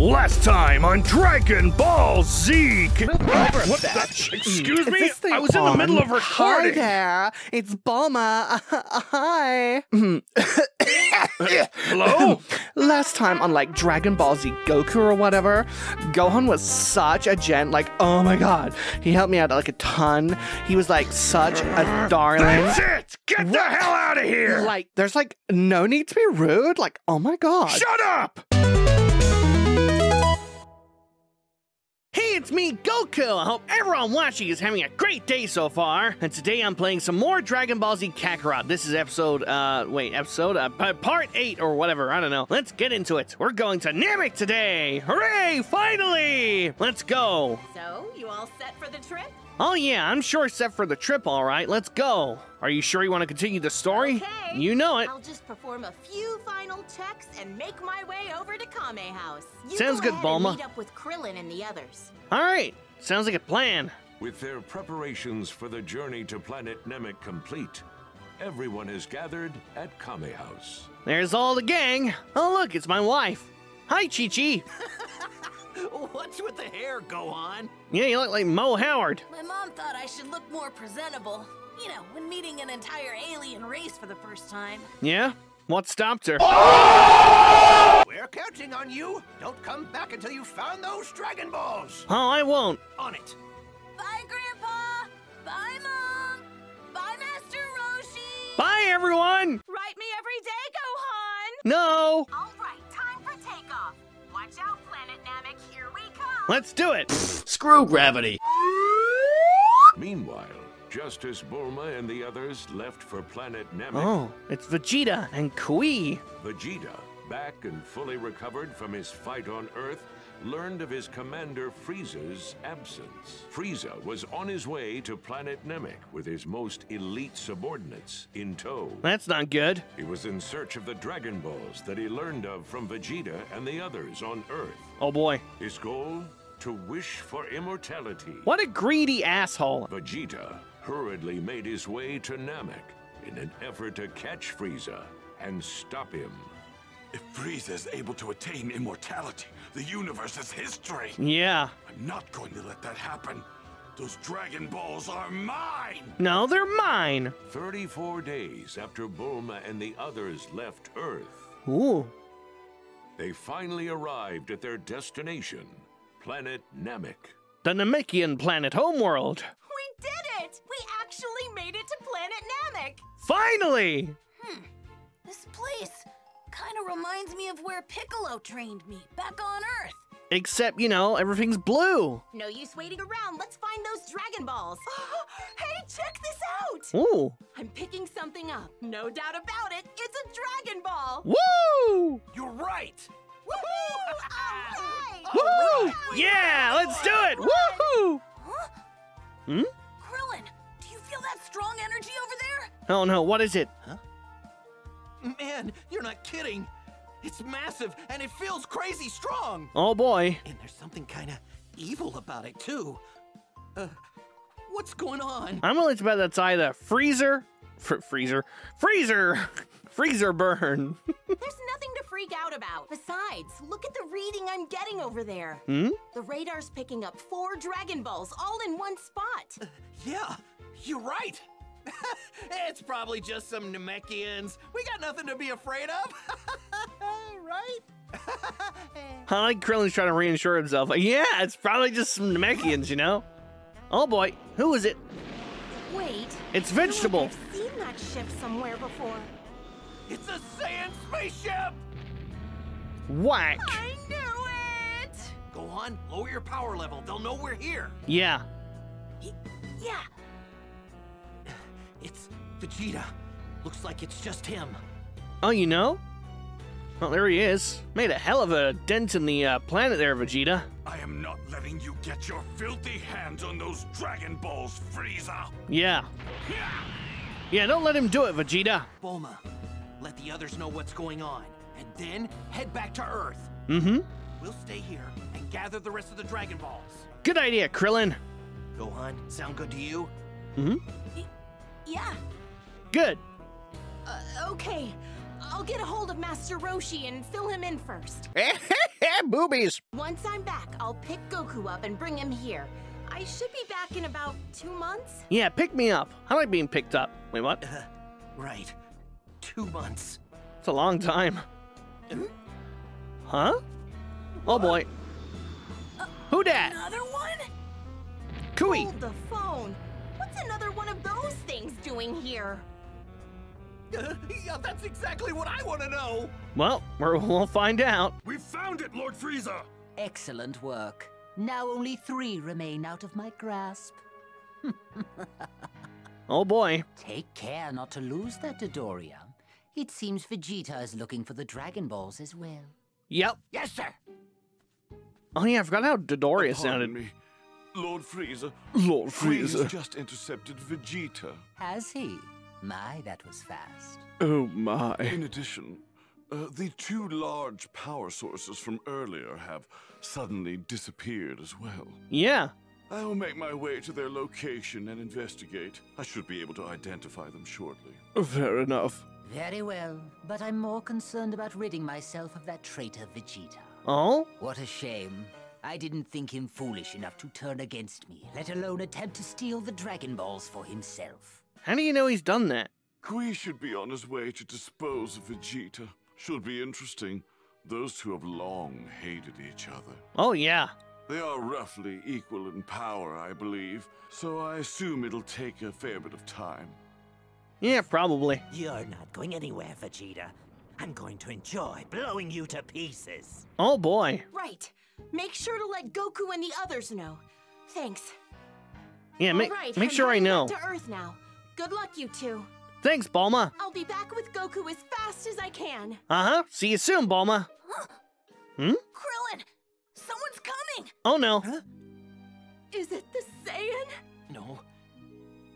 Last time on Dragon Ball Z. What's that? Excuse me? I was in the middle of recording. Hi there. It's Bulma. Hi. Hello? Last time on like Dragon Ball Z Goku or whatever, Gohan was such a gent. Like, oh my god. He helped me out like a ton. He was like such a darling. That's it. Get the hell out of here. Like, there's like no need to be rude. Like, oh my god. Shut up. Hey, it's me, Goku! I hope everyone watching is having a great day so far. And today I'm playing some more Dragon Ball Z Kakarot. This is part 8 or whatever, I don't know. Let's get into it. We're going to Namek today! Hooray, finally! Let's go! So, you all set for the trip? Oh yeah, I'm sure set for the trip, all right. Let's go. Are you sure you want to continue the story? Okay. You know it. I'll just perform a few final checks and make my way over to Kame House. You sounds go good, Bulma. Meet up with Krillin and the others. All right. Sounds like a plan. With their preparations for the journey to planet Namek complete, everyone is gathered at Kame House. There's all the gang. Oh look, it's my wife. Hi, Chi Chi. What's with the hair, Gohan? Yeah, you look like Moe Howard. My mom thought I should look more presentable. You know, when meeting an entire alien race for the first time. Yeah? What stopped her? Oh! We're counting on you. Don't come back until you found those Dragon Balls. Oh, I won't. On it. Bye, Grandpa. Bye, Mom. Bye, Master Roshi. Bye, everyone. Write me every day, Gohan. No. All right, time for takeoff. Watch out, Planet Namek, here we come! Let's do it! Screw gravity! Meanwhile, just as Bulma and the others left for Planet Namek... Oh, it's Vegeta and Kui! Vegeta, back and fully recovered from his fight on Earth, learned of his commander Frieza's absence. Frieza was on his way to Planet Namek with his most elite subordinates in tow. That's not good. He was in search of the Dragon Balls that he learned of from Vegeta and the others on Earth. Oh boy. His goal? To wish for immortality. What a greedy asshole. Vegeta hurriedly made his way to Namek in an effort to catch Frieza and stop him. If Frieza is able to attain immortality, the universe is history. Yeah. I'm not going to let that happen. Those Dragon Balls are mine. No, they're mine. 34 days after Bulma and the others left Earth. Ooh. They finally arrived at their destination, Planet Namek. The Namekian planet homeworld. We did it. We actually made it to Planet Namek. Finally. This place... kinda reminds me of where Piccolo trained me, back on Earth. Except, you know, everything's blue. No use waiting around, let's find those Dragon Balls. Hey, check this out! Ooh. I'm picking something up, no doubt about it, it's a Dragon Ball! Woo! You're right! Woohoo! Alright! Woohoo! Yeah, let's do it! Woohoo! Huh? Hmm? Krillin, do you feel that strong energy over there? Oh no, what is it? Huh? Man, you're not kidding. It's massive, and it feels crazy strong. Oh, boy. And there's something kind of evil about it, too. What's going on? I'm willing to bet that's either freezer burn. There's nothing to freak out about. Besides, look at the reading I'm getting over there. Hmm? The radar's picking up 4 Dragon Balls all in one spot. Yeah, you're right. It's probably just some Namekians. We got nothing to be afraid of, right? I like Krillin's trying to reassure himself. Yeah, it's probably just some Namekians, you know? Oh boy, who is it? Wait. It's Vegetable. I've seen that ship somewhere before. It's a Saiyan spaceship! Whack. I knew it! Go on, lower your power level. They'll know we're here. Yeah. Yeah. It's Vegeta. Looks like it's just him. Oh, you know? Well, there he is. Made a hell of a dent in the planet there, Vegeta. I am not letting you get your filthy hands on those Dragon Balls, Frieza. Yeah. Yeah, don't let him do it, Vegeta. Bulma, let the others know what's going on, and then head back to Earth. Mm-hmm. We'll stay here and gather the rest of the Dragon Balls. Good idea, Krillin. Gohan, sound good to you? Mm-hmm. Yeah. Good. Okay, I'll get a hold of Master Roshi and fill him in first. Boobies! Once I'm back, I'll pick Goku up and bring him here. I should be back in about 2 months. Yeah, pick me up. I like being picked up. Wait, what? Right. 2 months. It's a long time. Huh? Oh, boy. Who dat? Another one? Kui! Hold the phone. What's another one of those things doing here? Yeah, that's exactly what I want to know. Well, we'll find out. We found it, Lord Frieza. Excellent work. Now only 3 remain out of my grasp. Oh boy. Take care not to lose that Dodoria. It seems Vegeta is looking for the Dragon Balls as well. Yep. Yes, sir. Oh yeah, I forgot how Dodoria sounded. Me. Lord Frieza. Lord Frieza just intercepted Vegeta. Has he? My, that was fast. Oh, my. In addition, the 2 large power sources from earlier have suddenly disappeared as well. Yeah. I will make my way to their location and investigate. I should be able to identify them shortly. Fair enough. Very well, but I'm more concerned about ridding myself of that traitor Vegeta. Oh? What a shame. I didn't think him foolish enough to turn against me, let alone attempt to steal the Dragon Balls for himself. How do you know he's done that? Kui should be on his way to dispose of Vegeta. Should be interesting. Those 2 have long hated each other. Oh, yeah. They are roughly equal in power, I believe. So I assume it'll take a fair bit of time. Yeah, probably. You're not going anywhere, Vegeta. I'm going to enjoy blowing you to pieces. Oh, boy. Right. Make sure to let Goku and the others know. Thanks. Yeah, make sure I know. To Earth now. Good luck, you 2. Thanks, Bulma. I'll be back with Goku as fast as I can. Uh-huh. See you soon, Bulma. Huh? Hmm? Krillin! Someone's coming! Oh, no. Huh? Is it the Saiyan? No.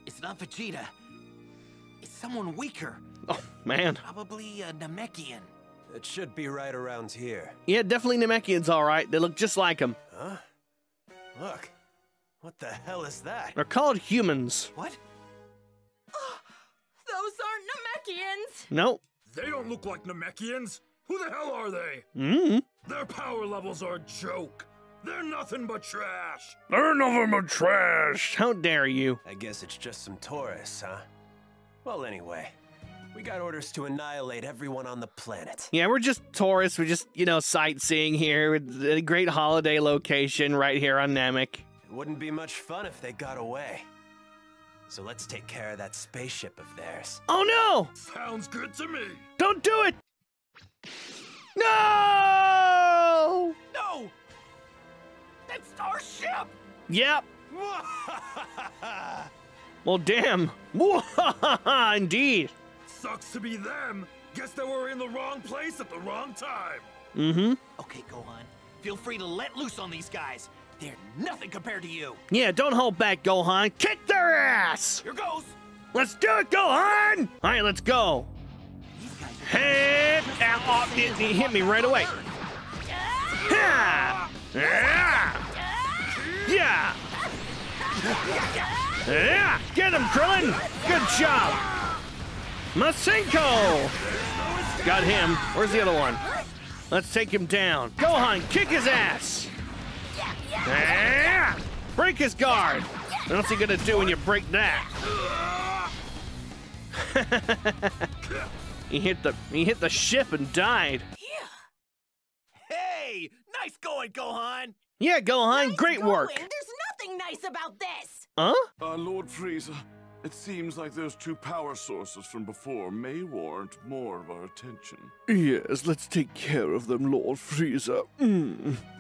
It's not Vegeta. It's someone weaker. Oh, man. Probably a Namekian. It should be right around here. Yeah, definitely Namekians, all right. They look just like him. Huh? Look. What the hell is that? They're called humans. What? Those aren't Namekians. Nope. They don't look like Namekians. Who the hell are they? Their power levels are a joke. They're nothing but trash. How dare you? I guess it's just some tourists, huh? Well, anyway, we got orders to annihilate everyone on the planet. Yeah, we're just tourists. We're just, you know, sightseeing here. A great holiday location right here on Namek. It wouldn't be much fun if they got away. So let's take care of that spaceship of theirs. Oh, no! Sounds good to me. Don't do it! No! No! That's our ship! Yep. Well, damn. Indeed. Sucks to be them. Guess they were in the wrong place at the wrong time. Okay, Gohan. Feel free to let loose on these guys. They're nothing compared to you. Yeah, don't hold back, Gohan. Kick their ass! Here goes! Let's do it, Gohan! Alright, let's go. He hit me right away. Ha! Yeah! Yeah! Get him, Krillin! Good job! Masenko! Got him. Where's the other one? Let's take him down. Gohan, kick his ass! Yeah! Break his guard. What's he gonna do when you break that? He hit the ship and died. Yeah. Hey, nice going, Gohan. Yeah, Gohan, nice great work. There's nothing nice about this. Huh? Lord Frieza, it seems like those 2 power sources from before may warrant more of our attention. Yes, let's take care of them, Lord Frieza.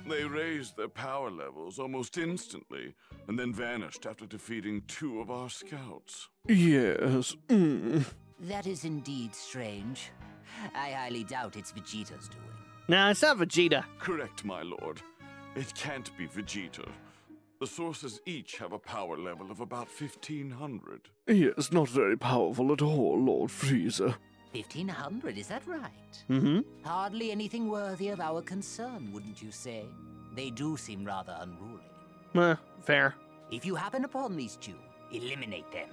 They raised their power levels almost instantly, and then vanished after defeating 2 of our scouts. Yes. That is indeed strange. I highly doubt it's Vegeta's doing. No, it's not Vegeta. Correct, my lord. It can't be Vegeta. The sources each have a power level of about 1,500. Yes, not very powerful at all, Lord Frieza. 1,500, is that right? Hardly anything worthy of our concern, wouldn't you say? They do seem rather unruly. Fair. If you happen upon these 2, eliminate them.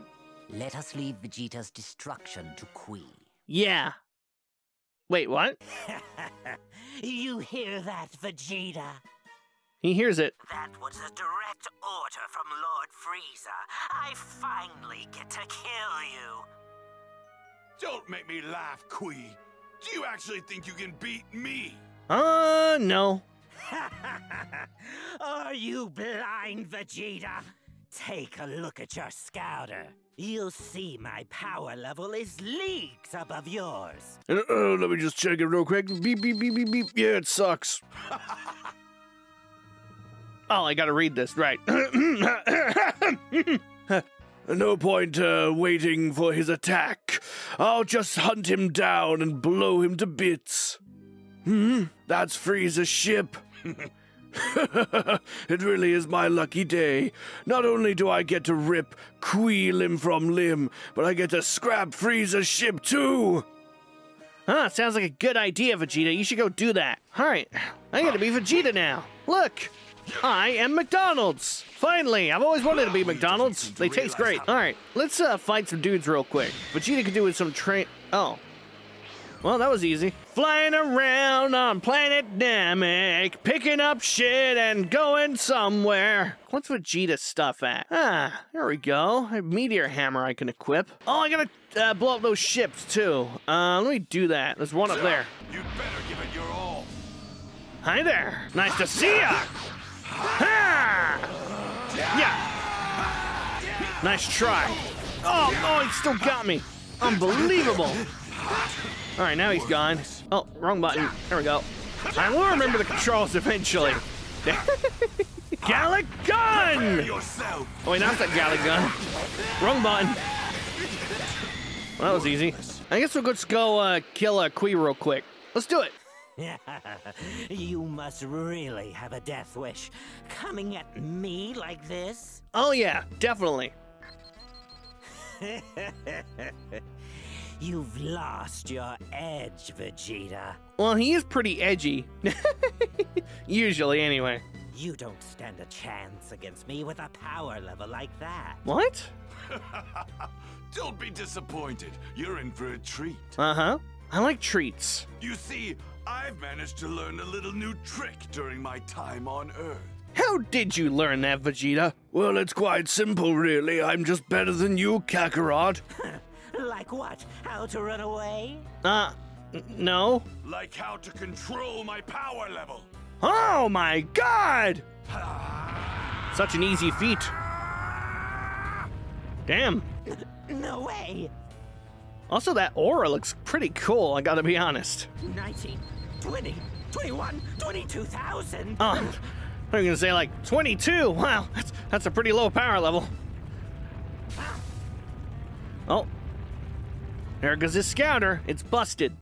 Let us leave Vegeta's destruction to Kui. Yeah. Wait, what? You hear that, Vegeta? He hears it. That was a direct order from Lord Frieza. I finally get to kill you. Don't make me laugh, Kui. Do you actually think you can beat me? No. Are you blind, Vegeta? Take a look at your scouter. You'll see my power level is leagues above yours. Let me just check it real quick. Beep, beep, beep, beep, beep. Yeah, it sucks. Oh, I gotta read this, right. No point waiting for his attack. I'll just hunt him down and blow him to bits. Hmm? That's Frieza's ship. It really is my lucky day. Not only do I get to rip Kui limb from limb, but I get to scrap Frieza's ship too! Huh, sounds like a good idea, Vegeta. You should go do that. Alright, I'm gonna be Vegeta now. Look! I am McDonald's! Finally! I've always wanted to be McDonald's. They taste great. Alright, let's fight some dudes real quick. Vegeta could do with some train... Oh. Well, that was easy. Flying around on planet Namek, picking up shit and going somewhere. What's Vegeta's stuff at? Ah, there we go. A meteor hammer I can equip. Oh, I gotta blow up those ships, too. Let me do that. There's one up there. You'd better give it your all. Hi there. Nice to see ya. Ha! Yeah. Nice try. Oh, he still got me. Unbelievable. All right, now he's gone. Oh, wrong button. There we go. I will remember the controls eventually. Galick Gun! Oh, wait, now it's that Galick Gun. Wrong button. Well, that was easy. I guess we'll just go kill Kui real quick. Let's do it. You must really have a death wish. Coming at me like this? Oh, yeah, definitely. You've lost your edge, Vegeta. Well, he is pretty edgy. Usually, anyway. You don't stand a chance against me with a power level like that. What? Don't be disappointed. You're in for a treat. Uh-huh. I like treats. You see, I've managed to learn a little new trick during my time on Earth. How did you learn that, Vegeta? Well, it's quite simple, really. I'm just better than you, Kakarot. Like what? How to run away? No. Like how to control my power level. Oh my god! Such an easy feat. Damn. No way. Also, that aura looks pretty cool, I gotta be honest. 19, 20, 21, 22,000. Oh, I was gonna say like 22. Wow, that's a pretty low power level. Oh. There goes his scouter. It's busted.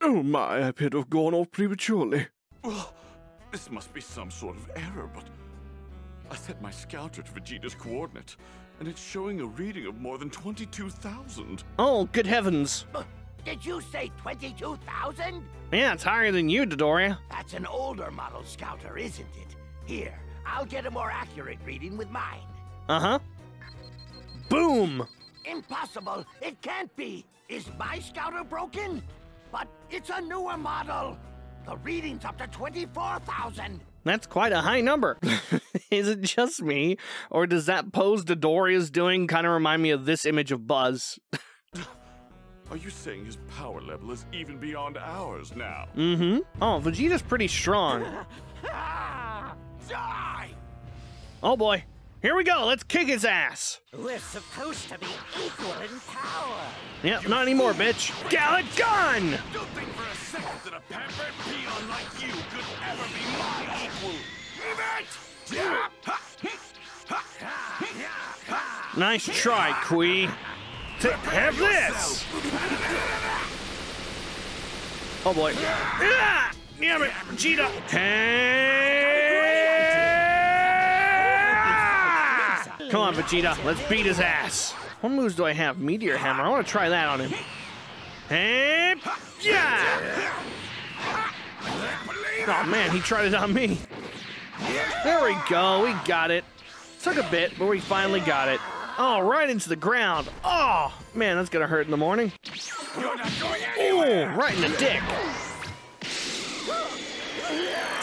Oh my, I appear to have gone off prematurely. Well, this must be some sort of error, but... I set my scouter to Vegeta's coordinate, and it's showing a reading of more than 22,000. Oh, good heavens. Did you say 22,000? Yeah, it's higher than you, Dodoria. That's an older model scouter, isn't it? Here, I'll get a more accurate reading with mine. Uh-huh. Boom! Impossible! It can't be! Is my scouter broken? But it's a newer model! The reading's up to 24,000! That's quite a high number! Is it just me? Or does that pose Dodoria's doing kind of remind me of this image of Buzz? Are you saying his power level is even beyond ours now? Mm-hmm. Oh, Vegeta's pretty strong. Die! Oh boy! Here we go, let's kick his ass. We're supposed to be equal in power. Yep, not anymore, bitch. Galick Gun! Don't think for a second that a pampered peon like you could ever be my equal. Move it! Nice try, Kui. Have this! Oh boy. Damn it, Vegeta. Come on, Vegeta, let's beat his ass. What moves do I have? Meteor Hammer. I want to try that on him. And yeah! Oh man, he tried it on me. There we go, we got it. Took a bit, but we finally got it. Oh, right into the ground. Oh, man, that's gonna hurt in the morning. You're not going anywhere. Ooh, right in the dick.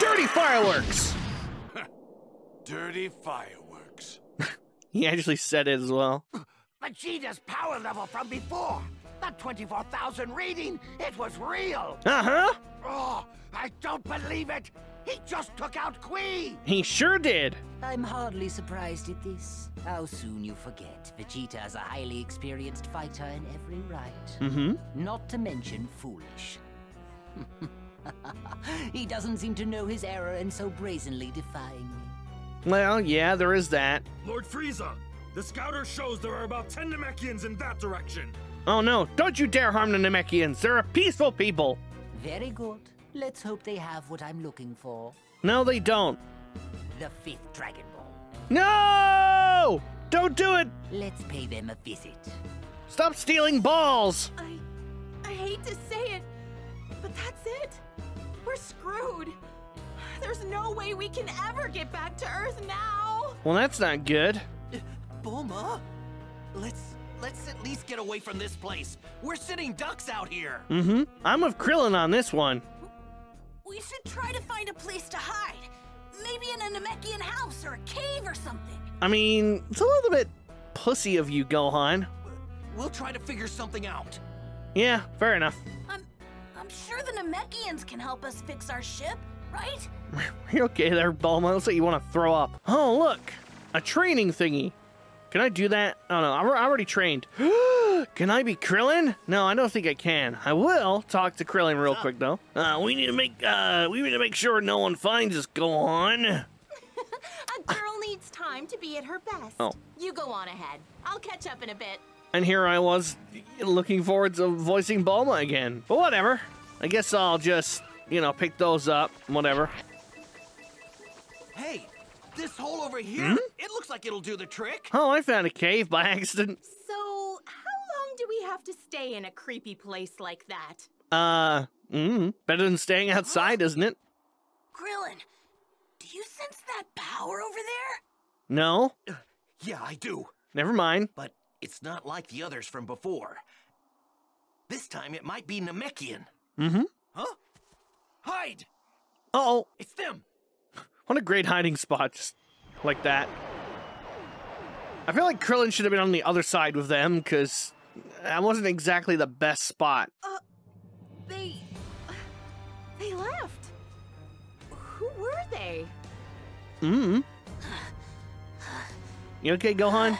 Dirty fireworks. Dirty fireworks. He actually said it as well. Vegeta's power level from before. That 24,000 reading, it was real. Uh-huh. Oh, I don't believe it. He just took out Kui. He sure did. I'm hardly surprised at this. How soon you forget. Vegeta is a highly experienced fighter in every right. Mm-hmm. Not to mention foolish. He doesn't seem to know his error and so brazenly defying me. Well, yeah, there is that. Lord Frieza, the scouter shows there are about 10 Namekians in that direction. Oh no, don't you dare harm the Namekians. They're a peaceful people. Very good. Let's hope they have what I'm looking for. No, they don't. The 5th Dragon Ball. No! Don't do it! Let's pay them a visit. Stop stealing balls! I hate to say it, but that's it. We're screwed. There's no way we can ever get back to Earth now. Well, that's not good. Bulma, let's at least get away from this place. We're sitting ducks out here. Mm-hmm. I'm with Krillin on this one. We should try to find a place to hide. Maybe in a Namekian house or a cave or something. I mean, it's a little bit pussy of you, Gohan. We'll try to figure something out. Yeah, fair enough. I'm sure the Namekians can help us fix our ship, right? You're okay there, Bulma. Looks like you want to throw up. Oh, look. A training thingy. Can I do that? Oh, no. I already trained. Can I be Krillin? No, I don't think I can. I will talk to Krillin real quick, though. We need to make sure no one finds us, Gohan. A girl needs time to be at her best. Oh. You go on ahead. I'll catch up in a bit. And here I was looking forward to voicing Bulma again. But whatever. I guess I'll just, you know, pick those up. Whatever. Hey. This hole over here, It looks like it'll do the trick. Oh, I found a cave by accident. So, how long do we have to stay in a creepy place like that? Better than staying outside, isn't it? Krillin, do you sense that power over there? No. Yeah, I do. Never mind. But it's not like the others from before. This time it might be Namekian. Mm-hmm. Huh? Hide! Uh-oh. It's them. What a great hiding spot, just like that. I feel like Krillin should have been on the other side with them, because that wasn't exactly the best spot. They left. Who were they? You okay, Gohan?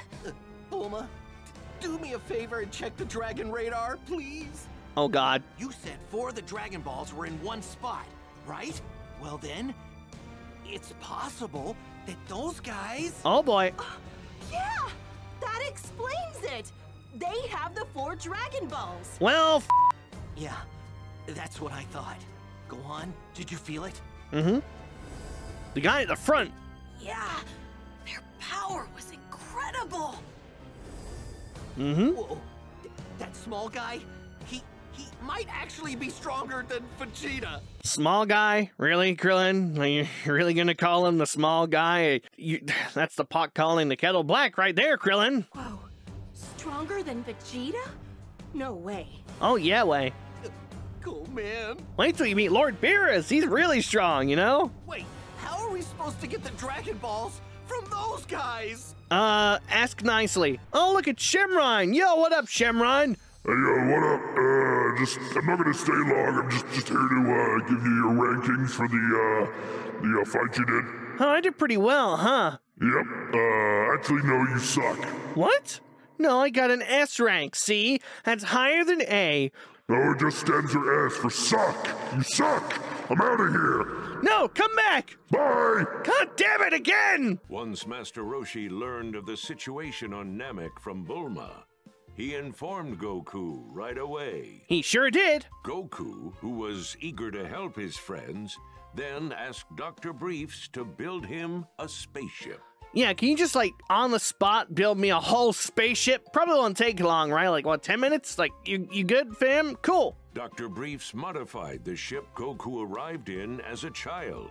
Bulma, do me a favor and check the Dragon Radar, please. Oh, God. You said 4 of the Dragon Balls were in one spot, right? Well, then... it's possible that those guys... Oh, boy. Yeah, that explains it. They have the 4 Dragon Balls. Well, yeah, that's what I thought. Gohan, did you feel it? Mm-hmm. The guy at the front. Yeah, their power was incredible. Mm-hmm. Whoa, that small guy, he might actually be stronger than Vegeta. Small guy? Really, Krillin? Are you really gonna call him the small guy? That's the pot calling the kettle black right there, Krillin. Whoa, stronger than Vegeta? No way. Oh, yeah, way. Cool, man. Wait till you meet Lord Beerus. He's really strong, you know? Wait, how are we supposed to get the Dragon Balls from those guys? Ask nicely. Oh, look at Shenron. Yo, what up, Shenron? Hey, what up? I'm not gonna stay long. I'm just here to give you your rankings for the fight you did. Oh, I did pretty well, huh? Yep. Actually, no, you suck. What? No, I got an S rank. See, that's higher than A. No, it just stands for S for suck. You suck. I'm out of here. No, come back. Bye. God damn it again. Once Master Roshi learned of the situation on Namek from Bulma, he informed Goku right away. He sure did. Goku, who was eager to help his friends, then asked Dr. Briefs to build him a spaceship. Yeah, can you just, like, on the spot build me a whole spaceship? Probably won't take long, right? Like, what, 10 minutes? Like, you good, fam? Cool. Dr. Briefs modified the ship Goku arrived in as a child.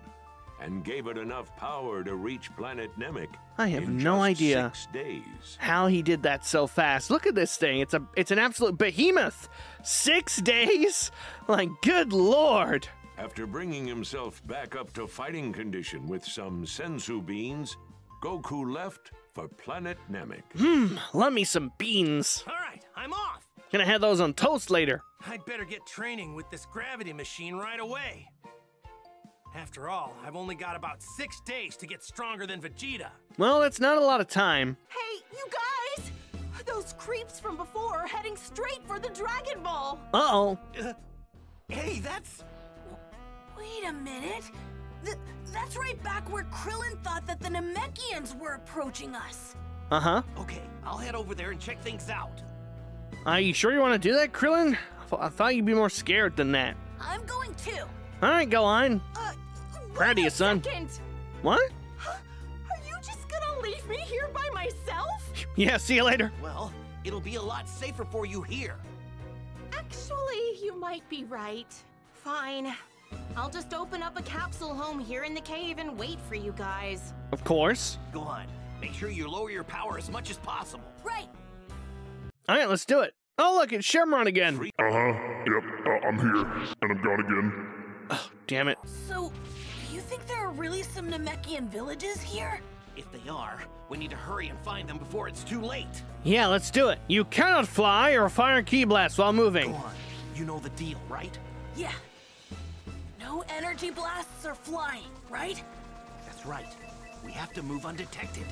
and gave it enough power to reach planet Namek. I have no idea 6 days. How he did that so fast. Look at this thing. It's an absolute behemoth. 6 days? Like, good lord. After bringing himself back up to fighting condition with some Senzu beans, Goku left for planet Namek. Love me some beans. All right, I'm off. Gonna have those on toast later. I'd better get training with this gravity machine right away. After all, I've only got about 6 days to get stronger than Vegeta. Well, that's not a lot of time. Hey, you guys! Those creeps from before are heading straight for the Dragon Ball. Uh-oh. Hey, that's... Wait a minute. That's right back where Krillin thought that the Namekians were approaching us. Uh-huh. Okay, I'll head over there and check things out. Are you sure you want to do that, Krillin? I thought you'd be more scared than that. I'm going too. All right, Gohan. Proud of you, son. What? Are you just gonna leave me here by myself? Yeah, see you later. Well, it'll be a lot safer for you here. Actually, you might be right. Fine. I'll just open up a capsule home here in the cave and wait for you guys. Of course. Gohan, make sure you lower your power as much as possible. Right. All right, let's do it. Oh, look, it's Shenron again. I'm here, and I'm gone again. Oh, damn it. So, you think there are really some Namekian villages here? If they are, we need to hurry and find them before it's too late. Yeah, let's do it. You cannot fly or fire ki blasts while moving. Gohan, you know the deal, right? Yeah. No energy blasts or flying, right? That's right. We have to move undetected.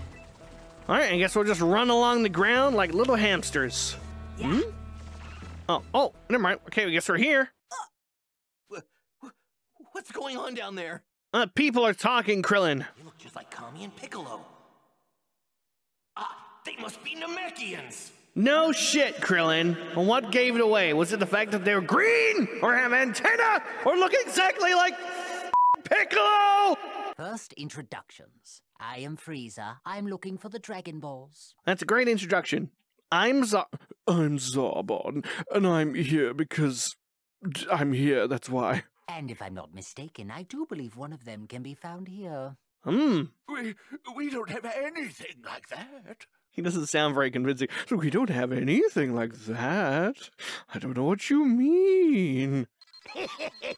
All right, I guess we'll just run along the ground like little hamsters. Yeah. Oh, never mind. Okay, I guess we're here. What's going on down there? People are talking, Krillin. You look just like Kami and Piccolo. They must be Namekians. No shit, Krillin. And what gave it away? Was it the fact that they were green, or have antenna, or look exactly like Piccolo? First introductions. I am Frieza. I'm looking for the Dragon Balls. That's a great introduction. I'm Zarbon, and I'm here because I'm here, that's why. And if I'm not mistaken, I do believe one of them can be found here. We don't have anything like that. He doesn't sound very convincing. So we don't have anything like that. I don't know what you mean.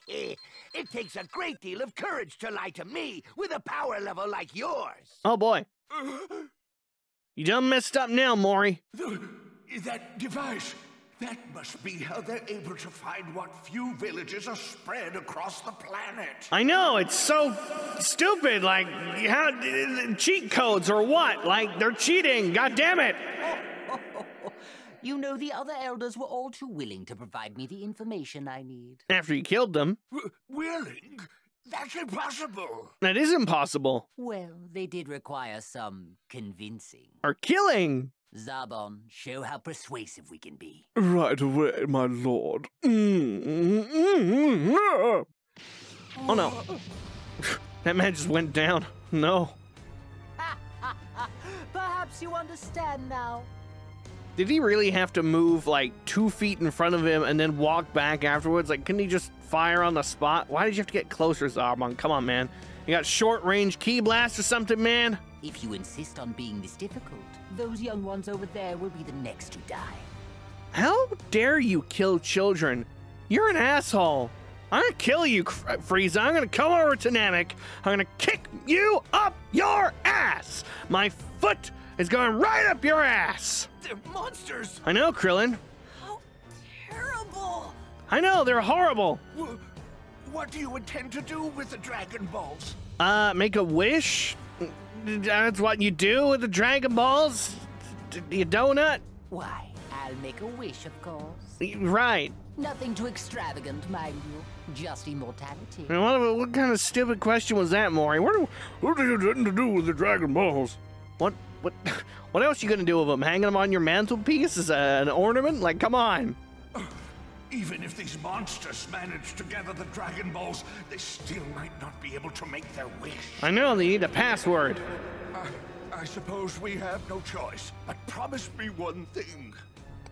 It takes a great deal of courage to lie to me with a power level like yours. Oh, boy. You done messed up now, Maury. That device, that must be how they're able to find what few villages are spread across the planet. I know, it's so stupid. Like, how cheat codes or what? Like, they're cheating. God damn it. You know, the other elders were all too willing to provide me the information I need. After you killed them. Willing? That's impossible. That is impossible. Well, they did require some convincing. Or killing. Zarbon, show how persuasive we can be. Right away, my lord. Oh, no. That man just went down. No. Perhaps you understand now. Did he really have to move, like, 2 feet in front of him and then walk back afterwards? Like, couldn't he just fire on the spot? Why did you have to get closer, Zarbon? Come on, man. You got short-range ki blast or something, man? If you insist on being this difficult, those young ones over there will be the next to die. How dare you kill children? You're an asshole. I'm gonna kill you, Frieza. I'm gonna come over to Namek. I'm gonna kick you up your ass. My foot is going right up your ass. They're monsters. I know, Krillin. How terrible. I know, they're horrible. What do you intend to do with the Dragon Balls? Make a wish? That's what you do with the Dragon Balls? You donut? Why, I'll make a wish, of course. Right. Nothing too extravagant, mind you. Just immortality. And what kind of stupid question was that, Maury? What do you intend to do with the Dragon Balls? What else you gonna do with them? Hanging them on your mantelpiece as an ornament? Like, come on. Even if these monsters manage to gather the Dragon Balls, they still might not be able to make their wish. I know, they need a password. I suppose we have no choice, but promise me one thing.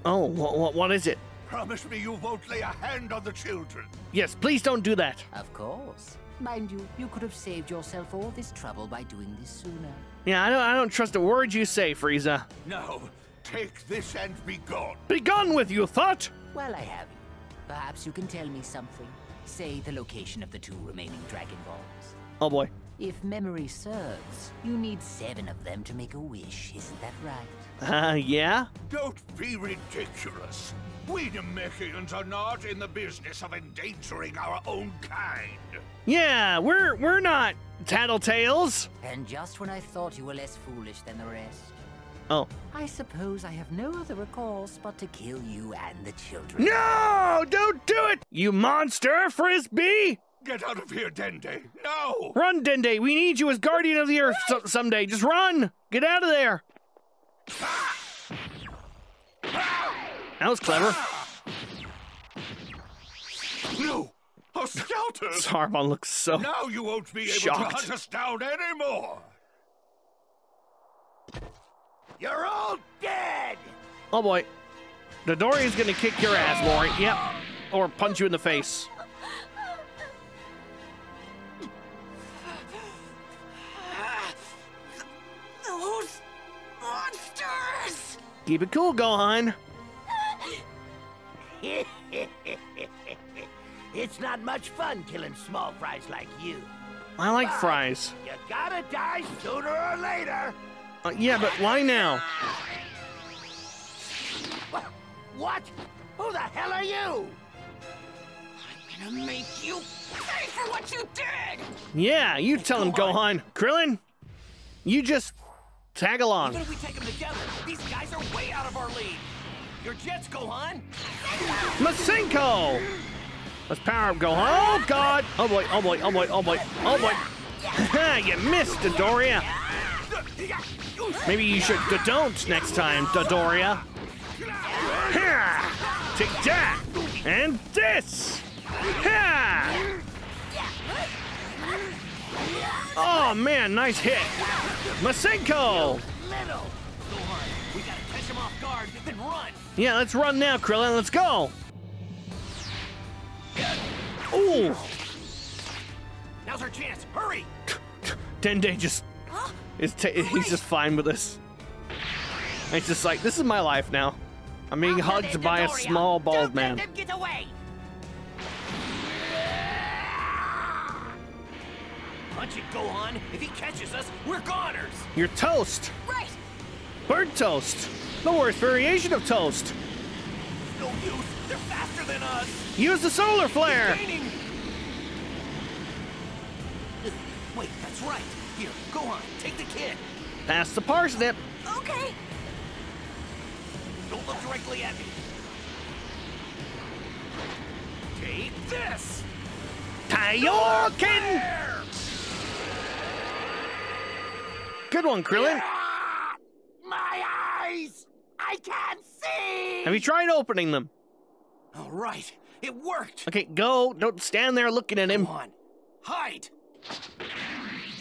Oh, what is it? Promise me you won't lay a hand on the children. Yes, please don't do that. Of course. Mind you, you could have saved yourself all this trouble by doing this sooner. Yeah, I don't trust a word you say, Frieza. No, take this and be gone. Be gone with you, thought! Well, I have you. Perhaps you can tell me something. Say the location of the 2 remaining Dragon Balls. Oh boy. If memory serves, you need 7 of them to make a wish, isn't that right? Yeah? Don't be ridiculous. We Namekians are not in the business of endangering our own kind. Yeah, we're not tattletales. And just when I thought you were less foolish than the rest. Oh. I suppose I have no other recourse but to kill you and the children. No! Don't do it! You monster, Frisbee! Get out of here, Dende! No! Run, Dende! We need you as guardian of the earth someday. Just run! Get out of there! That was clever. No! A scouter! Zarbon looks so shocked. Now you won't be able to hunt us down anymore! You're all dead! Oh boy. Dodoria's gonna kick your ass, Lori. Yep. Or punch you in the face. Those monsters! Keep it cool, Gohan. It's not much fun killing small fries like you. I like fries. You gotta die sooner or later. Yeah, but why now? What? Who the hell are you? I'm gonna make you pay for what you did. Yeah, you tell him, Gohan. Krillin, you just tag along. What if we take them together? These guys are way out of our league. Your jets, Gohan. Masenko! Let's power up, Gohan. Oh, God. Oh, boy. Oh, boy. Oh, boy. Oh, boy. Oh, boy. You missed, Dodoria. Maybe you should don't next time, Dodoria. Ha! Take that. And this. Ha! Oh, man. Nice hit. Masenko. We gotta catch him off guard, then run. Yeah, let's run now, Krillin. Let's go. Ooh. Now's our chance. Hurry. Dende just he's just fine with this. It's just like, this is my life now. I'm being hugged by a small bald man. Don't let them get away. Punch it, Gohan. If he catches us, we're goners. You're toast. Right. Bird toast, the worst variation of toast. No use, they're faster than us. Use the solar flare. Wait, that's right. Here, go on, take the kid. Pass the parsnip. Okay. Don't look directly at me. Take this. Kaioken. Good one, Krillin. Yeah! My eyes! I can't see! Have you tried opening them? All right, it worked. Okay, go. Don't stand there looking at him. Come on, hide.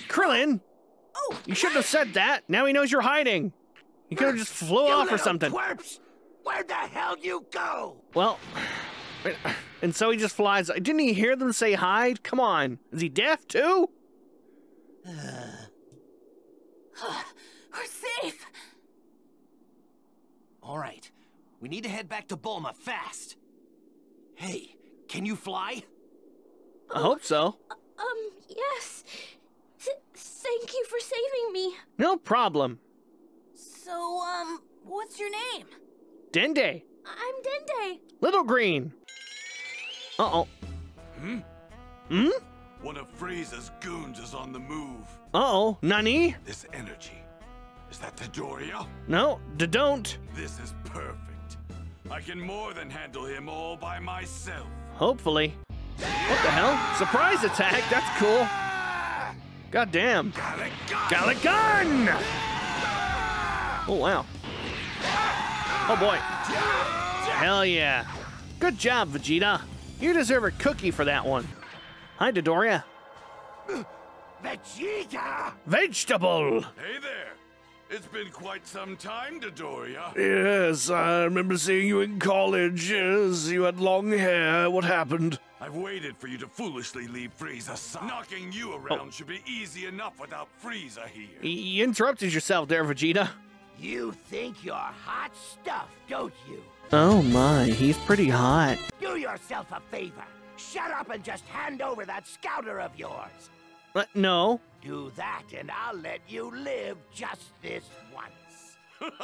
Krillin! Oh, you shouldn't have said that. Now he knows you're hiding. You could have just flew off or something. Twerps. Where the hell you go? Well, and so he just flies. Didn't he hear them say hide? Come on. Is he deaf too? We're safe. All right, we need to head back to Bulma fast. Hey, can you fly? I hope so. Yes. Thank you for saving me. No problem. So, what's your name? Dende. I'm Dende. Little Green. Uh-oh. Hmm? Hmm? One of Frieza's goons is on the move. Uh-oh, nani? This energy. Is that Dodoria? No, don't. This is perfect. I can more than handle him all by myself. Hopefully. What the hell? Surprise attack? That's cool. Goddamn. Galick Gun! Oh, wow. Oh, boy. Hell yeah. Good job, Vegeta. You deserve a cookie for that one. Hi, Dodoria. Vegeta! Vegetable! Hey there. It's been quite some time, Dodoria. Yes, I remember seeing you in college. Yes, you had long hair. What happened? I've waited for you to foolishly leave Frieza aside. Knocking you around should be easy enough without Frieza here. You interrupted yourself there, Vegeta. You think you're hot stuff, don't you? Oh my, he's pretty hot. Do yourself a favor. Shut up and just hand over that scouter of yours. But no. Do that and I'll let you live just this once.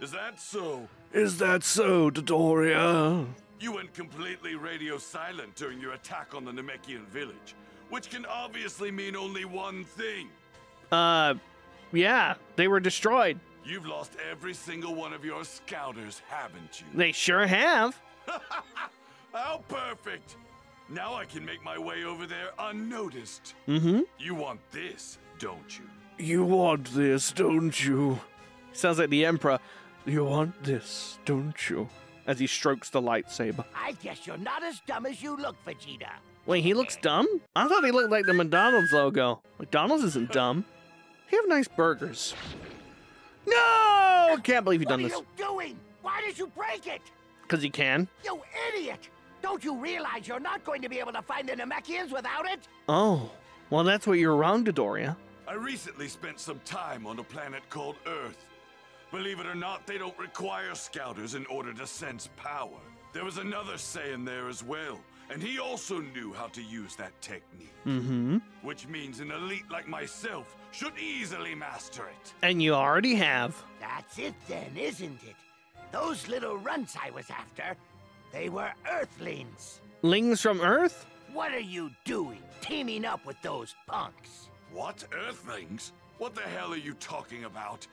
Is that so? Is that so, Dodoria? You went completely radio silent during your attack on the Namekian village, which can obviously mean only one thing. Yeah, they were destroyed. You've lost every single one of your scouters, haven't you? They sure have. How perfect. Now I can make my way over there unnoticed. Mm-hmm. You want this, don't you? You want this, don't you? Sounds like the Emperor. You want this, don't you? As he strokes the lightsaber. I guess you're not as dumb as you look, Vegeta. Wait, he looks dumb? I thought he looked like the McDonald's logo. McDonald's isn't dumb. They have nice burgers. No! Can't believe you've done this. What are you doing? Why did you break it? Because he can. You idiot! Don't you realize you're not going to be able to find the Namekians without it? Oh, well, that's where you're wrong, Dodoria. I recently spent some time on a planet called Earth. Believe it or not, they don't require scouters in order to sense power. There was another Saiyan there as well, and he also knew how to use that technique. Mm-hmm. Which means an elite like myself should easily master it. And you already have. That's it then, isn't it? Those little runts I was after, they were Earthlings. Lings from Earth? What are you doing, teaming up with those punks? What? Earthlings? What the hell are you talking about?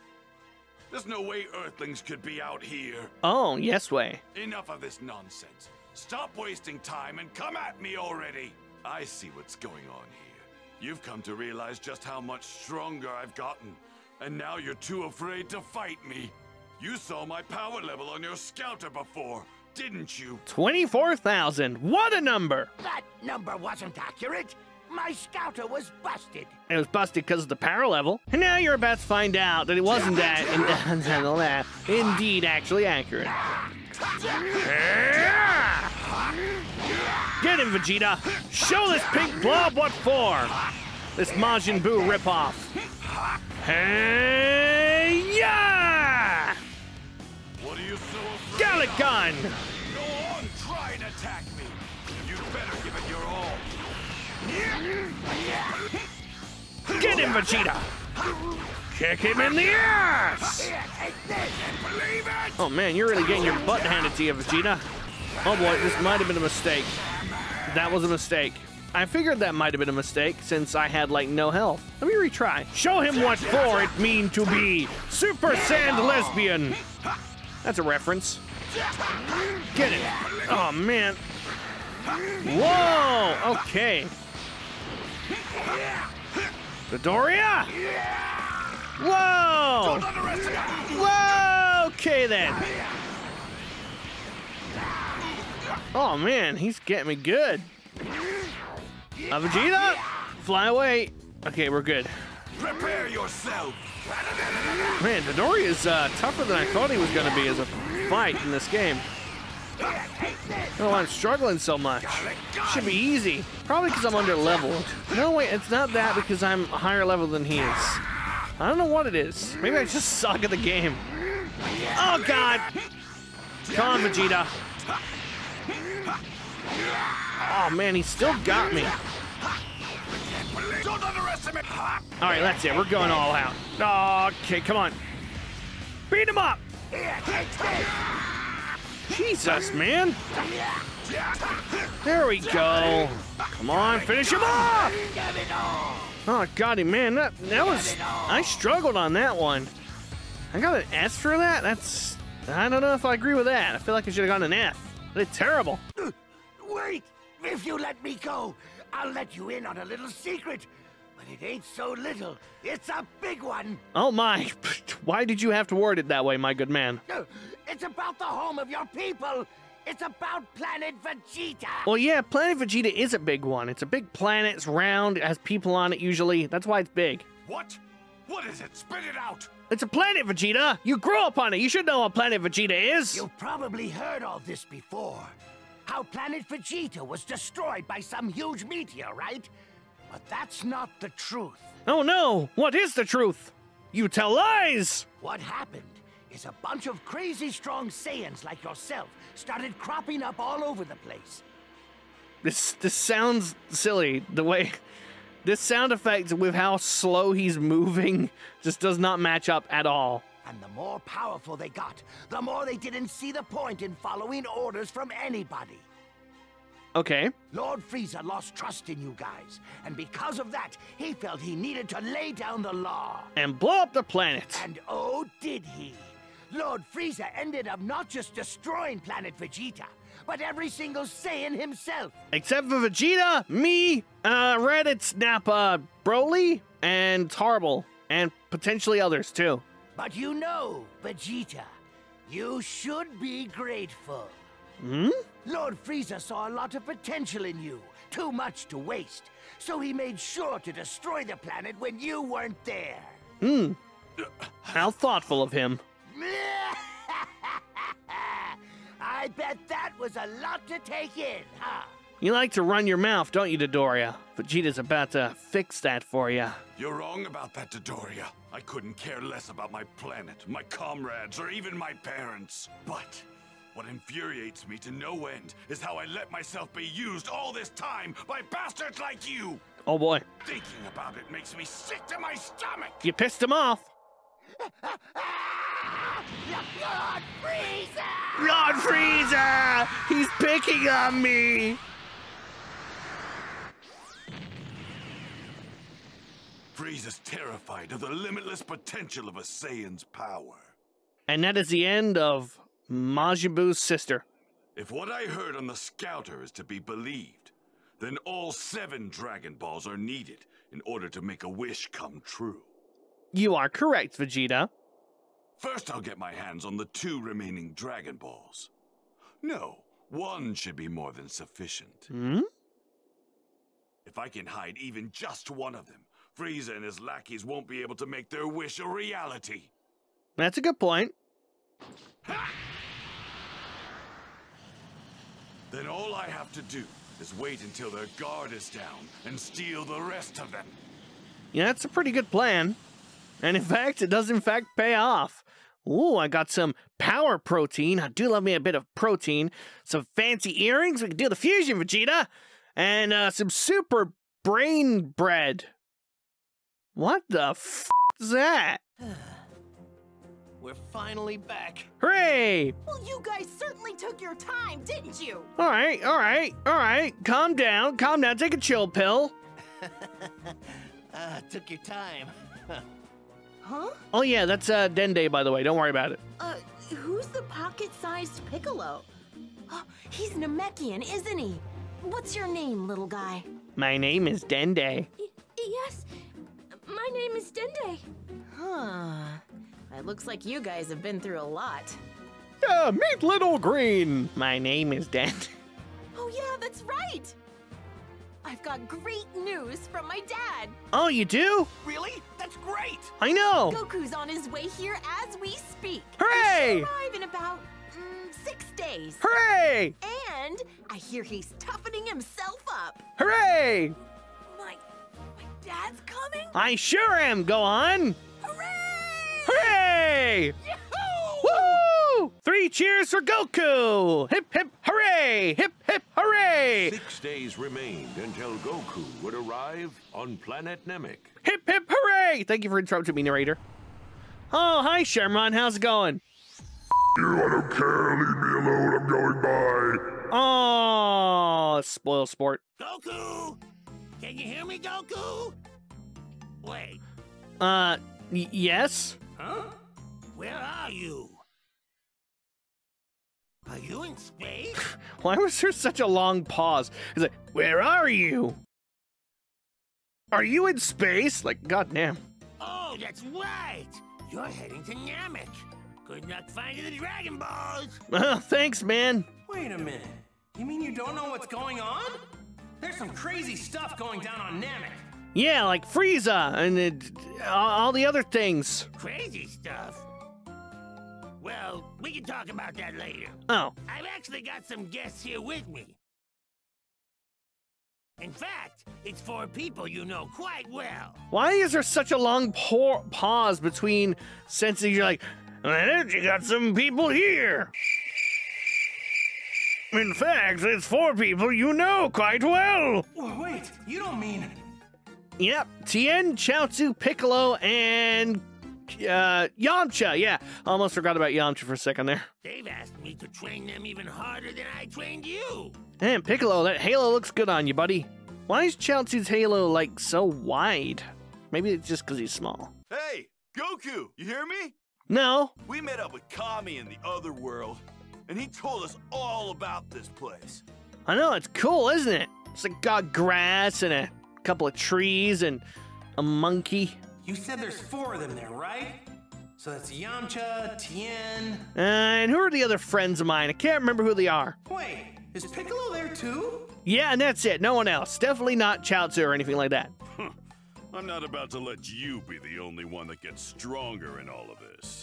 There's no way Earthlings could be out here. Oh, yes way. Enough of this nonsense. Stop wasting time and come at me already. I see what's going on here. You've come to realize just how much stronger I've gotten. And now you're too afraid to fight me. You saw my power level on your scouter before, didn't you? 24,000. What a number! That number wasn't accurate. My scouter was busted. It was busted because of the power level. And now you're about to find out that it wasn't that, and all that, indeed actually accurate. Get him, Vegeta. Show this pink blob what for. This Majin Buu ripoff. Hey, yeah! What are you so afraid Galick Gun! Go on, try and attack me. You better give it your all. Get him, Vegeta! Kick him in the ass! Oh man, you're really getting your butt handed to you, Vegeta. Oh boy, this might have been a mistake. That was a mistake. I figured that might have been a mistake since I had like no health. Let me retry. Show him what for it mean to be Super Saiyan lesbian. That's a reference. Get it. Oh man. Whoa! Okay. Dodoria! Whoa! Whoa! Okay then. Oh man, he's getting me good. Vegeta! Fly away. Okay, we're good. Prepare yourself. Man, Dodoria is tougher than I thought he was gonna be as a fight in this game. Oh, I'm struggling so much. Should be easy. Probably because I'm under leveled. No, wait, it's not that because I'm higher level than he is. I don't know what it is. Maybe I just suck at the game. Oh, God. Come on, Vegeta. Oh, man, he still got me. All right, that's it. We're going all out. Okay, come on. Beat him up. Jesus, man. There we go. Come on, finish him off. Oh, God, man, that was... I struggled on that one. I got an S for that? That's... I don't know if I agree with that. I feel like I should have gotten an F. It's terrible. Wait, if you let me go, I'll let you in on a little secret. But it ain't so little. It's a big one. Oh, my. Why did you have to word it that way, my good man? It's about the home of your people. It's about planet Vegeta. Well, yeah, planet Vegeta is a big one. It's a big planet. It's round. It has people on it, usually. That's why it's big. What? What is it? Spit it out. It's a planet, Vegeta. You grew up on it. You should know what planet Vegeta is. You've probably heard all this before. how planet Vegeta was destroyed by some huge meteorite. But that's not the truth. Oh no! What is the truth? You tell lies! What happened is a bunch of crazy strong Saiyans like yourself started cropping up all over the place. This sounds silly, the way... This sound effect with how slow he's moving just does not match up at all. And the more powerful they got, the more they didn't see the point in following orders from anybody. Okay. Lord Frieza lost trust in you guys, and because of that, he felt he needed to lay down the law. And blow up the planet. And oh, did he. Lord Frieza ended up not just destroying planet Vegeta, but every single Saiyan himself. Except for Vegeta, me, Reddit's Nappa, Broly, and Tarble, and potentially others too. But you know, Vegeta, you should be grateful. Hmm? Lord Frieza saw a lot of potential in you, too much to waste. So he made sure to destroy the planet when you weren't there. Hmm. How thoughtful of him. I bet that was a lot to take in, huh? You like to run your mouth, don't you, Dodoria? Vegeta's about to fix that for you. You're wrong about that, Dodoria. I couldn't care less about my planet, my comrades, or even my parents. But what infuriates me to no end is how I let myself be used all this time by bastards like you. Oh boy. Thinking about it makes me sick to my stomach. You pissed him off. Lord Frieza! Lord Frieza! He's picking on me. Frieza's terrified of the limitless potential of a Saiyan's power. And that is the end of Majin Buu's sister. If what I heard on the Scouter is to be believed, then all 7 Dragon Balls are needed in order to make a wish come true. You are correct, Vegeta. First, I'll get my hands on the 2 remaining Dragon Balls. No, 1 should be more than sufficient. Hmm? If I can hide even just 1 of them, Frieza and his lackeys won't be able to make their wish a reality. That's a good point. Ha! Then all I have to do is wait until their guard is down and steal the rest of them. Yeah, that's a pretty good plan. And in fact, it does in fact pay off. Ooh, I got some power protein. I do love me a bit of protein. Some fancy earrings. We can do the fusion, Vegeta. And some super brain bread. What the f*** is that? We're finally back. Hooray! Well, you guys certainly took your time, didn't you? All right. Calm down. Take a chill pill. Took your time. Huh? Oh, yeah, that's Dende, by the way. Don't worry about it. Who's the pocket-sized Piccolo? Oh, he's Namekian, isn't he? What's your name, little guy? My name is Dende. Yes. My name is Dende. Huh. It looks like you guys have been through a lot. Yeah, meet Little Green. My name is Dende. Oh, yeah, that's right. I've got great news from my dad. Oh, you do? Really? That's great. I know. Goku's on his way here as we speak. Hooray! He should arrive in about 6 days. Hooray! And I hear he's toughening himself up. Hooray! Dad's coming? I sure am, Gohan! Hooray! Hooray! Yahoo! Woo! 3 cheers for Goku! Hip, hip, hooray! Hip, hip, hooray! 6 days remained until Goku would arrive on planet Namek. Hip, hip, hooray! Thank you for interrupting me, narrator. Oh, hi, Shenron. How's it going? You, I don't care. Leave me alone. I'm going by. Oh, spoil sport. Goku! Can you hear me, Goku? Wait. Yes? Huh? Where are you? Are you in space? Why was there such a long pause? It's like, where are you? Are you in space? Like, goddamn. Oh, that's right. You're heading to Namek. Good luck finding the Dragon Balls. Thanks, man. Wait a minute. You mean you don't know what's going on? There's some crazy stuff going down on Namek. Yeah, like Frieza and all the other things. Crazy stuff? Well, we can talk about that later. Oh. I've actually got some guests here with me. In fact, it's four people you know quite well. Why is there such a long pause between sentences? You're like, and you got some people here. In fact, it's four people you know quite well. Wait, you don't mean... Yep, Tien, Chiaotzu, Piccolo, and... Yamcha, yeah. Almost forgot about Yamcha for a second there. They've asked me to train them even harder than I trained you. Man, Piccolo, that halo looks good on you, buddy. Why is Chiaotzu's halo, like, so wide? Maybe it's just because he's small. Hey, Goku, you hear me? No. We met up with Kami in the other world, and he told us all about this place. I know, it's cool, isn't it? It's like got grass and a couple of trees and a monkey. You said there's four of them there, right? So that's Yamcha, Tien... and who are the other friends of mine? I can't remember who they are. Wait, is Piccolo there too? Yeah, and that's it. No one else. Definitely not Chiaotzu or anything like that. I'm not about to let you be the only one that gets stronger in all of this.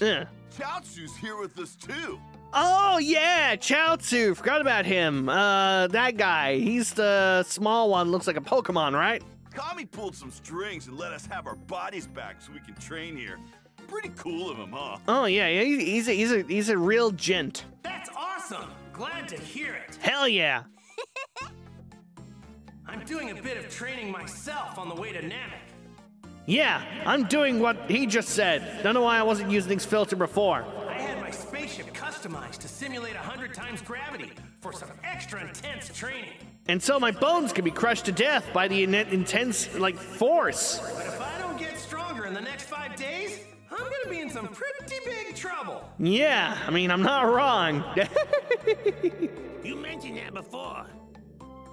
Chiaotzu's here with us too. Oh, yeah, Chiaotzu. Forgot about him. That guy. He's the small one. Looks like a Pokemon, right? Kami pulled some strings and let us have our bodies back so we can train here. Pretty cool of him, huh? Oh, yeah, he's a real gent. That's awesome. Glad to hear it. Hell yeah. I'm doing a bit of training myself on the way to Namek. Yeah, I'm doing what he just said. Don't know why I wasn't using this filter before. I had my spaceship customized to simulate 100 times gravity for some extra intense training. And so my bones can be crushed to death by the intense, like, force. But if I don't get stronger in the next 5 days, I'm gonna be in some pretty big trouble. Yeah, I mean, I'm not wrong. You mentioned that before.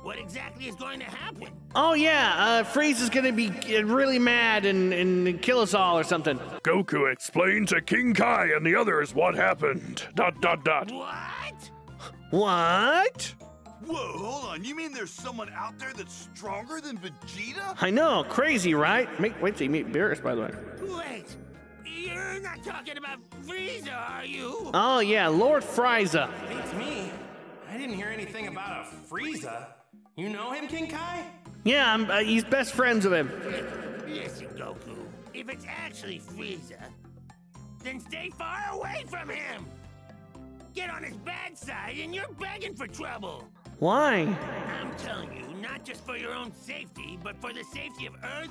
What exactly is going to happen? Oh, yeah, Frieza's gonna be really mad and kill us all or something. Goku explained to King Kai and the others what happened. ... What? What? Whoa, hold on, you mean there's someone out there that's stronger than Vegeta? I know, crazy, right? Wait till you meet Beerus, by the way. Wait, you're not talking about Frieza, are you? Oh yeah, Lord Frieza. It's me. I didn't hear anything about a Frieza. You know him, King Kai? Yeah, he's best friends with him. Listen, Goku, if it's actually Frieza, then stay far away from him. Get on his bad side and you're begging for trouble. Why? I'm telling you, not just for your own safety, but for the safety of Earth,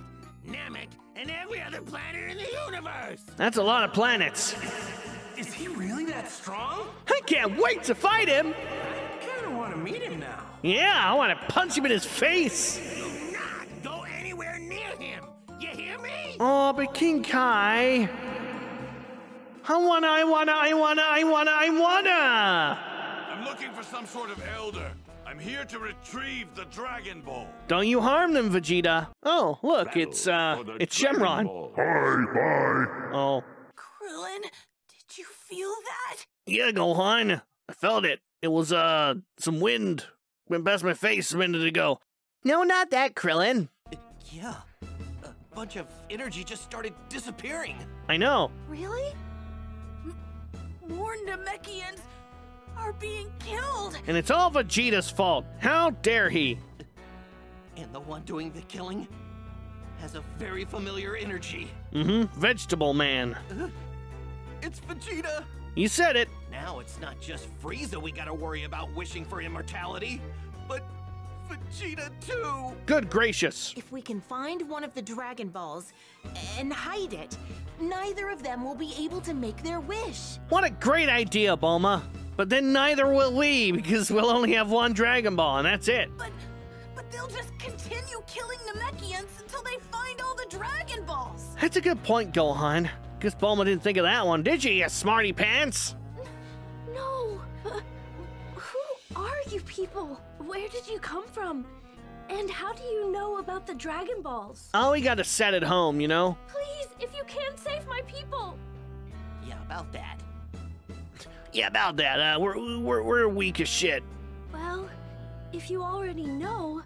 Namek, and every other planet in the universe. That's a lot of planets. Is he really that strong? I can't wait to fight him. I kind of want to meet him now. Yeah, I want to punch him in his face. Do not go anywhere near him. You hear me? Oh, but King Kai. I wanna. I'm looking for some sort of elder. I'm here to retrieve the Dragon Ball. Don't you harm them, Vegeta. Oh, look, it's Shenron. Bye. Oh. Krillin, did you feel that? Yeah, Gohan. I felt it. It was, some wind. Went past my face a minute ago. No, not that, Krillin. Yeah. A bunch of energy just started disappearing. I know. Really? More Namekians are being killed. And it's all Vegeta's fault. How dare he? And the one doing the killing has a very familiar energy. Mm-hmm. Vegetable Man. It's Vegeta. You said it. Now it's not just Frieza we gotta worry about wishing for immortality, but Vegeta too. Good gracious. If we can find one of the Dragon Balls and hide it, neither of them will be able to make their wish. What a great idea, Bulma. But then neither will we, because we'll only have one Dragon Ball, and that's it. But they'll just continue killing Namekians until they find all the Dragon Balls. That's a good point, Gohan. Guess Bulma didn't think of that one, did you smarty pants? No. Who are you people? Where did you come from? And how do you know about the Dragon Balls? Oh, we got a set at home, you know? Please, if you can, save my people. Yeah, about that. We're weak as shit. Well, if you already know,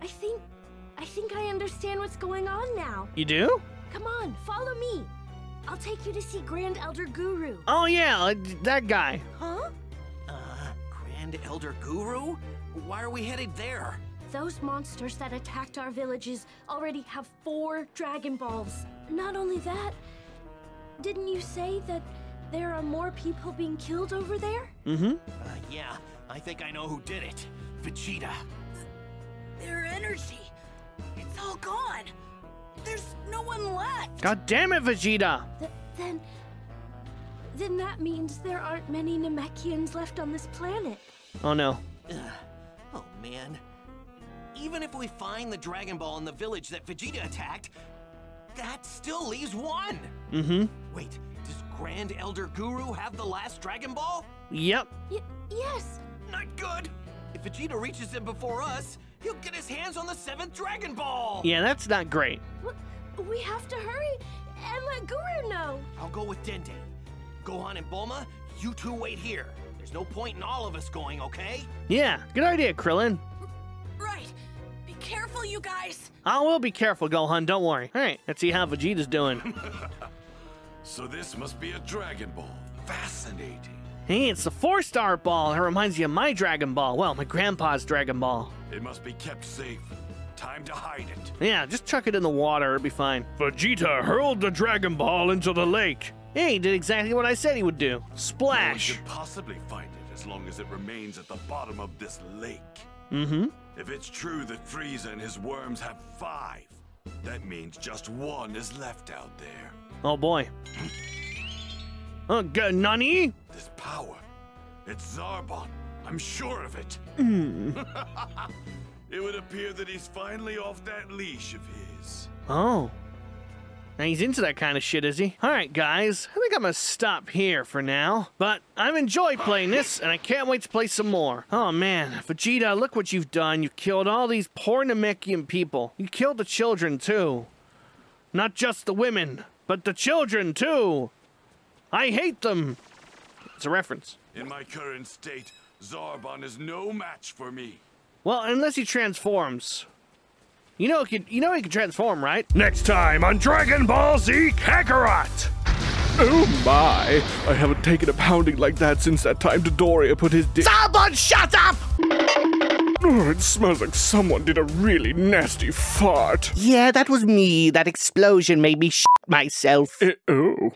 I think I understand what's going on now. You do? Come on, follow me. I'll take you to see Grand Elder Guru. Oh, yeah, that guy. Huh? Grand Elder Guru? Why are we headed there? Those monsters that attacked our villages already have 4 Dragon Balls. Not only that, didn't you say that there are more people being killed over there? Mm-hmm. Yeah, I think I know who did it. Vegeta. Their energy. It's all gone. There's no one left. God damn it, Vegeta. Then that means there aren't many Namekians left on this planet. Oh, no. Oh, man. Even if we find the Dragon Ball in the village that Vegeta attacked, that still leaves one. Mm-hmm. Wait, does Grand Elder Guru have the last Dragon Ball? Yep. Yes. Not good. If Vegeta reaches him before us, he'll get his hands on the 7th Dragon Ball. Yeah, that's not great. We have to hurry and let Guru know. I'll go with Dende. Gohan and Bulma, you two wait here. There's no point in all of us going, okay? Yeah, good idea, Krillin. Right. Be careful, you guys. I will be careful, Gohan. Don't worry. All right, let's see how Vegeta's doing. So this must be a Dragon Ball. Fascinating. Hey, it's a 4-star ball. It reminds you of my Dragon Ball. Well, my grandpa's Dragon Ball. It must be kept safe. Time to hide it. Yeah, just chuck it in the water. It'll be fine. Vegeta hurled the Dragon Ball into the lake. Hey, he did exactly what I said he would do. Splash. No one could possibly find it as long as it remains at the bottom of this lake. Mm-hmm. If it's true that Frieza and his worms have 5, that means just 1 is left out there. Oh, boy. Nani? This power. It's Zarbon. I'm sure of it. It would appear that he's finally off that leash of his. Oh. Now he's into that kind of shit, is he? All right, guys. I think I'm going to stop here for now. But I've enjoyed playing this, and I can't wait to play some more. Oh, man. Vegeta, look what you've done. You killed all these poor Namekian people. You killed the children, too. Not just the women, but the children, too. I hate them. It's a reference. In my current state, Zarbon is no match for me. Well, unless he transforms. You know he can transform, right? Next time on Dragon Ball Z Kakarot! Oh my! I haven't taken a pounding like that since that time Dodoria put his dick. Zarbon, shut up! Oh, it smells like someone did a really nasty fart. Yeah, that was me. That explosion made me shit myself. Oh.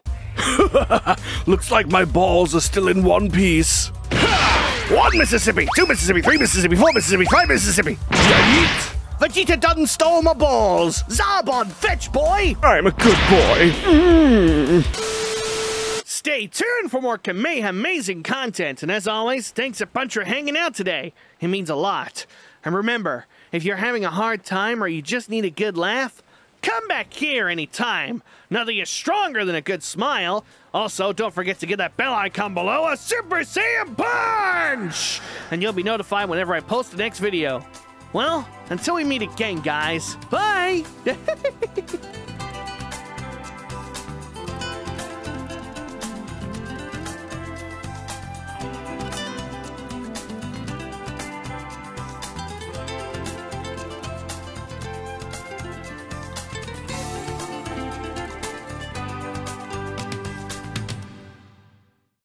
Looks like my balls are still in one piece. Ha! 1 Mississippi, 2 Mississippi, 3 Mississippi, 4 Mississippi, 5 Mississippi. Yeet! Vegeta done stole my balls. Zarbon, fetch boy. I'm a good boy. Stay tuned for more Kame amazing content, and as always, thanks a bunch for hanging out today. It means a lot. And remember, if you're having a hard time or you just need a good laugh, come back here anytime. Nothing is stronger than a good smile. Also, don't forget to get that bell icon below a Super Saiyan punch, and you'll be notified whenever I post the next video. Well, until we meet again, guys, bye!